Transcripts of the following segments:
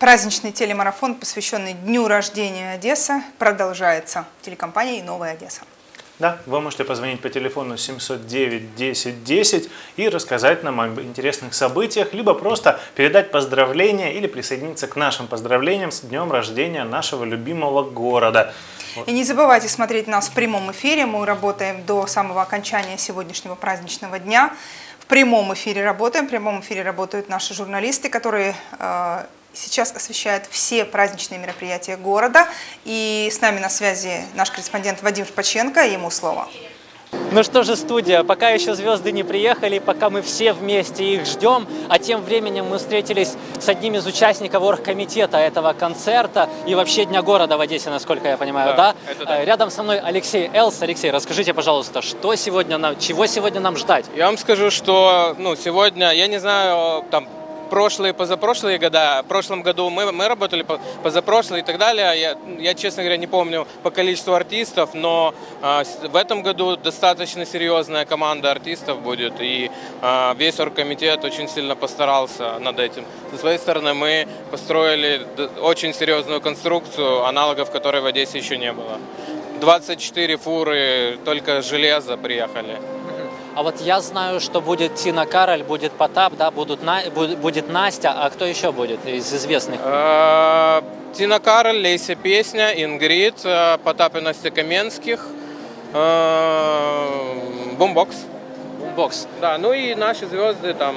Праздничный телемарафон, посвященный Дню рождения Одессы, продолжается телекомпанией «Новая Одесса». Да, вы можете позвонить по телефону 709-10-10 и рассказать нам об интересных событиях, либо просто передать поздравления или присоединиться к нашим поздравлениям с днем рождения нашего любимого города. Вот. И не забывайте смотреть нас в прямом эфире. Мы работаем до самого окончания сегодняшнего праздничного дня. В прямом эфире работаем. В прямом эфире работают наши журналисты, которые... сейчас освещает все праздничные мероприятия города. И с нами на связи наш корреспондент Вадим Шпаченко, ему слово. Ну что же, студия, пока еще звезды не приехали, пока мы все вместе их ждем, а тем временем мы встретились с одним из участников оргкомитета этого концерта и вообще Дня города в Одессе, насколько я понимаю, да? Рядом со мной Алексей Элс. Алексей, расскажите, пожалуйста, что сегодня нам, чего сегодня нам ждать? Я вам скажу, что сегодня, я не знаю, там... прошлые, позапрошлые года, в прошлом году мы работали, позапрошлые и так далее. Я, честно говоря, не помню по количеству артистов, но в этом году достаточно серьезная команда артистов будет. И весь оргкомитет очень сильно постарался над этим. Со своей стороны мы построили очень серьезную конструкцию, аналогов которой в Одессе еще не было. 24 фуры, только железо приехали. А вот я знаю, что будет Тина Кароль, будет Потап, да, будет Настя, а кто еще будет из известных? Тина Кароль, Леся Песня, Ингрид, Потап и Настя Каменских, Бумбокс. Бумбокс. Да, ну и наши звезды, там,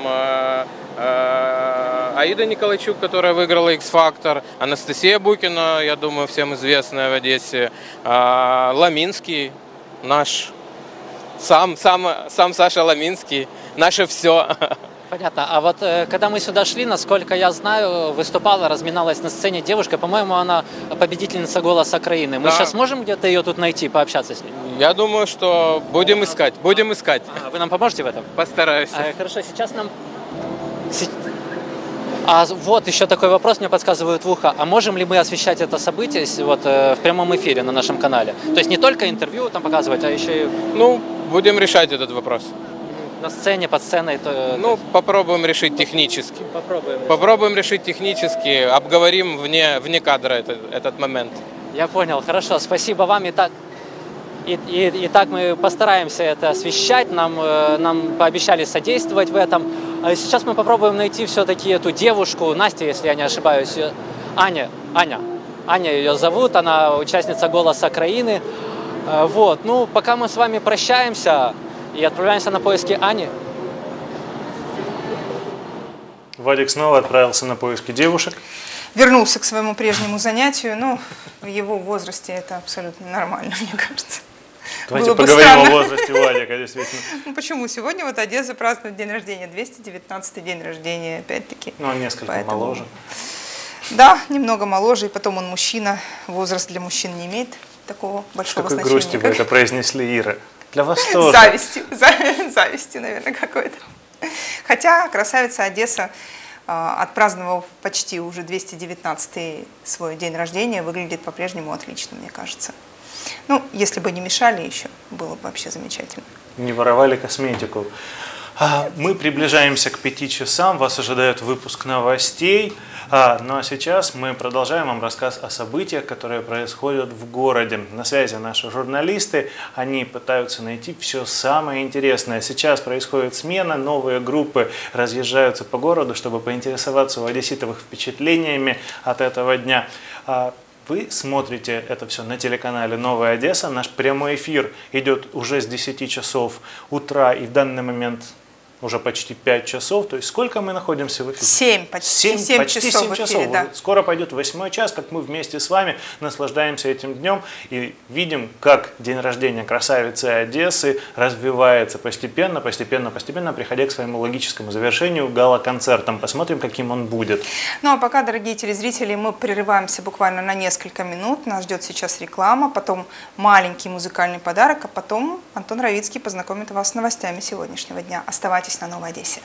Аида Николайчук, которая выиграла X-Factor, Анастасия Букина, я думаю, всем известная в Одессе, Ломинский, наш... Сам Саша Ломинский, наше все. Понятно. А вот когда мы сюда шли, насколько я знаю, выступала, разминалась на сцене девушка. По-моему, она победительница «Голоса Украины». Мы сейчас можем где-то ее тут найти, пообщаться с ней? Я думаю, что будем искать. Будем искать. А вы нам поможете в этом? Постараюсь. Хорошо, сейчас нам... А вот еще такой вопрос мне подсказывают в ухо. А можем ли мы освещать это событие вот, в прямом эфире на нашем канале? То есть не только интервью там показывать, а еще и... Ну, будем решать этот вопрос. На сцене, под сценой? То... Ну, попробуем решить технически. Попробуем решить технически, обговорим вне кадра этот момент. Я понял, хорошо, спасибо вам. Итак, мы постараемся это освещать, нам пообещали содействовать в этом. А сейчас мы попробуем найти все-таки эту девушку, Настя, если я не ошибаюсь, Аня ее зовут, она участница «Голоса Украины». Вот, ну, пока мы с вами прощаемся и отправляемся на поиски Ани. Вадик снова отправился на поиски девушек. Вернулся к своему прежнему занятию, но в его возрасте это абсолютно нормально, мне кажется. Давайте поговорим о возрасте Вадика, действительно. Ну, почему? Сегодня вот Одесса празднует день рождения, 219-й день рождения, опять-таки. Ну, он несколько моложе. Да, немного моложе, и потом он мужчина, возраст для мужчин не имеет такого большого значения. С какой грустью вы это произнесли, Ира? Для вас тоже. Зависти, наверное, какой-то. Хотя красавица Одесса, отпраздновав почти уже 219-й свой день рождения, выглядит по-прежнему отлично, мне кажется. Ну, если бы не мешали еще, было бы вообще замечательно. Не воровали косметику. Мы приближаемся к 5 часам, вас ожидает выпуск новостей. Ну а сейчас мы продолжаем вам рассказ о событиях, которые происходят в городе. На связи наши журналисты, они пытаются найти все самое интересное. Сейчас происходит смена, новые группы разъезжаются по городу, чтобы поинтересоваться у одесситовых впечатлениями от этого дня. Вы смотрите это все на телеканале «Новая Одесса». Наш прямой эфир идет уже с 10 часов утра и в данный момент уже почти 5 часов. То есть сколько мы находимся в эфире? 7 часов. Да. Скоро пойдет 8 час, как мы вместе с вами наслаждаемся этим днем и видим, как день рождения красавицы Одессы развивается постепенно, приходя к своему логическому завершению гала-концертом. Посмотрим, каким он будет. Ну а пока, дорогие телезрители, мы прерываемся буквально на несколько минут. Нас ждет сейчас реклама, потом маленький музыкальный подарок, а потом Антон Равицкий познакомит вас с новостями сегодняшнего дня. Оставайтесь на «Новой Одессе».